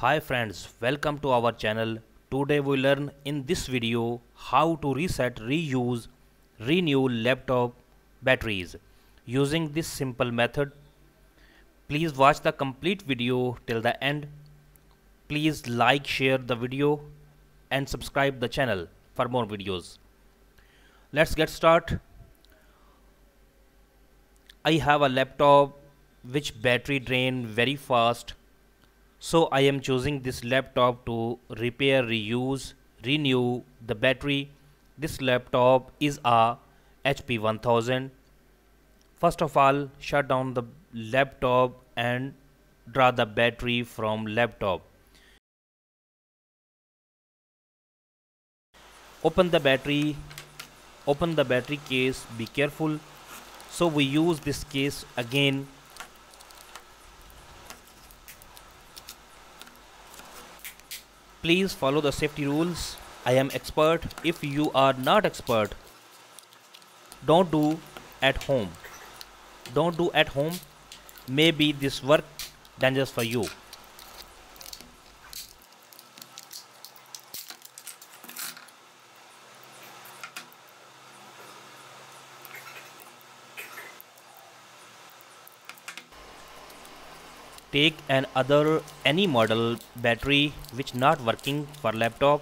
Hi friends, welcome to our channel. Today we learn in this video how to reset, reuse, renew laptop batteries using this simple method. Please watch the complete video till the end. Please like, share the video and subscribe the channel for more videos. Let's get started. I have a laptop which battery drain very fast. So I am choosing this laptop to repair, reuse, renew the battery. This laptop is a HP 1000. First of all, shut down the laptop and draw the battery from laptop. Open the battery case, be careful. So we use this case again. Please follow the safety rules. I am expert. If you are not expert, don't do at home. Don't do at home. Maybe this work dangerous for you. Take any model battery which not working for laptop.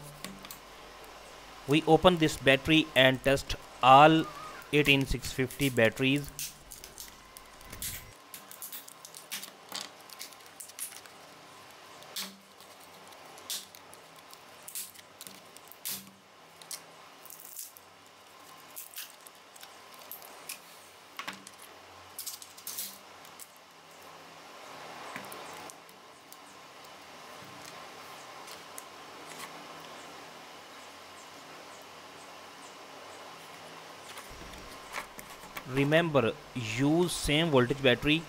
We open this battery and test all 18650 batteries. Remember, use same voltage battery.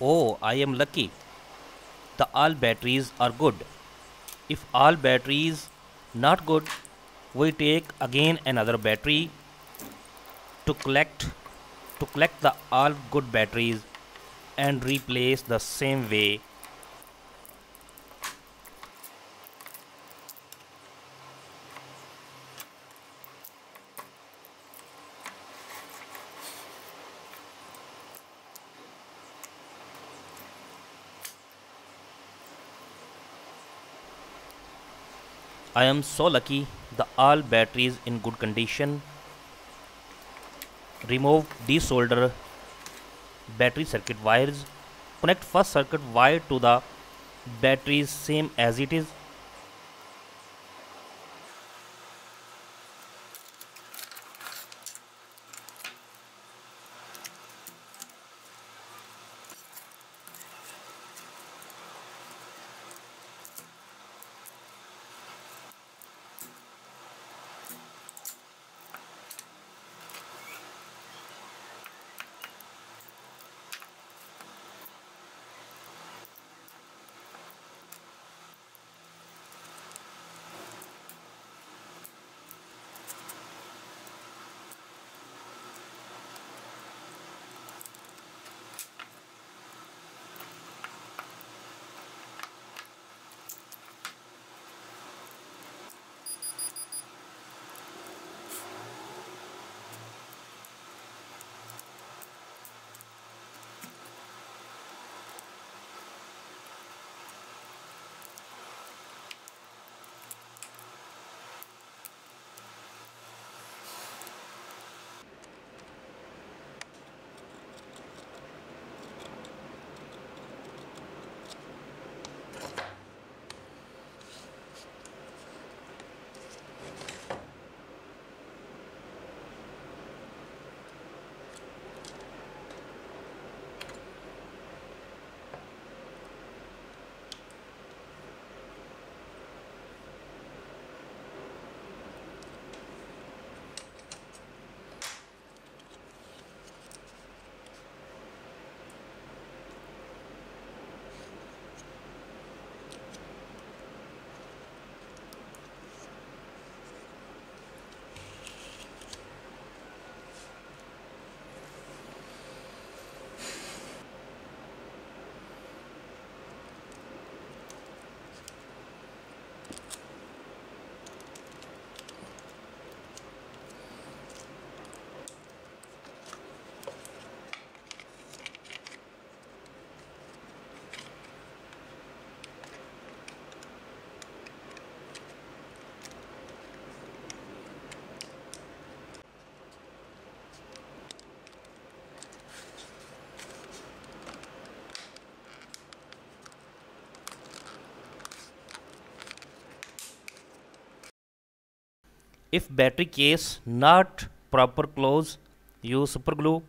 Oh, I am lucky. The all batteries are good. If all batteries not good, we take again another battery to collect the all good batteries and replace the same way. I am so lucky, the all batteries in good condition. Remove, desolder battery circuit wires. Connect first circuit wire to the batteries same as it is. If battery case not proper close, use super glue.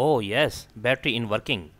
Oh yes, battery in working.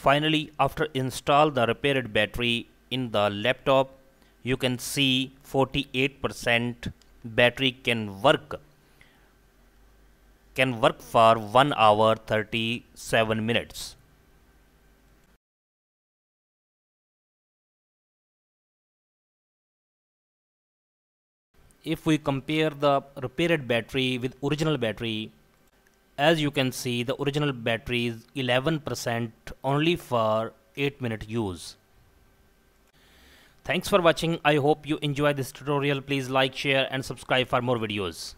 Finally, after install the repaired battery in the laptop, you can see 48% battery can work for 1 hour 37 minutes. If we compare the repaired battery with original battery, as you can see, the original battery is 11% only for 8-minute use. Thanks for watching. I hope you enjoy this tutorial. Please like, share and subscribe for more videos.